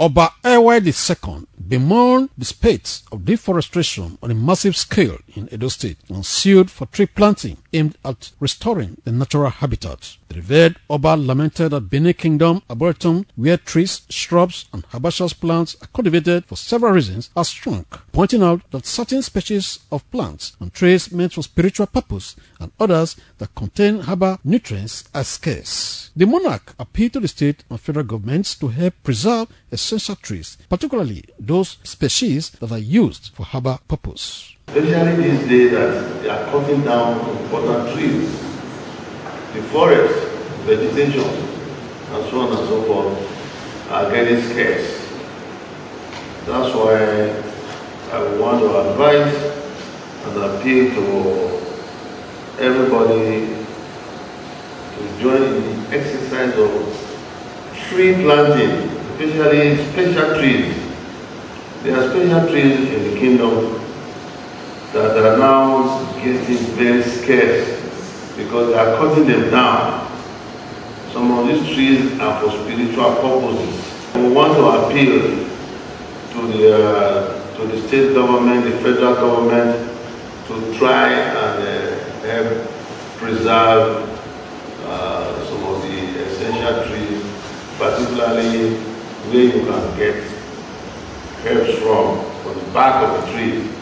Oba Ewuare II bemoaned the spates of deforestation on a massive scale in Edo State and sued for tree planting aimed at restoring the natural habitat. The revered Oba lamented that Benin Kingdom Arboretum, where trees, shrubs, and herbaceous plants are cultivated for several reasons, has shrunk, pointing out that certain species of plants and trees meant for spiritual purpose and others that contain herbal nutrients are scarce. The monarch appealed to the state and federal governments to help preserve essential trees, particularly those species that are used for herbal purpose. Especially these days that they are cutting down important trees, the forest, vegetation, and so on and so forth are getting scarce. That's why I want to advise and appeal to everybody to join in the exercise of tree planting, especially special trees. There are special trees in the kingdom that are now getting very scarce because they are cutting them down. Some of these trees are for spiritual purposes. We want to appeal to the state government, the federal government, to try and help preserve some of the essential trees, particularly where you can get herbs from the bark of the trees.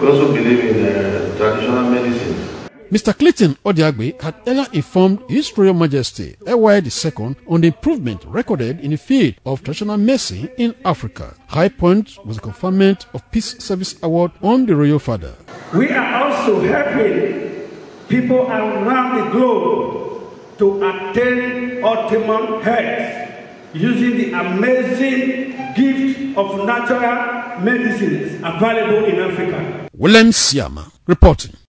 We also believe in traditional medicine. Mr. Clinton Odiagbe had earlier informed His Royal Majesty Ewuare II on the improvement recorded in the field of traditional medicine in Africa. High point was the conferment of Peace Service Award on the Royal Father. We are also helping people around the globe to attain optimum health using the amazing gift of natural medicines available in Africa. Williams Yamah reporting.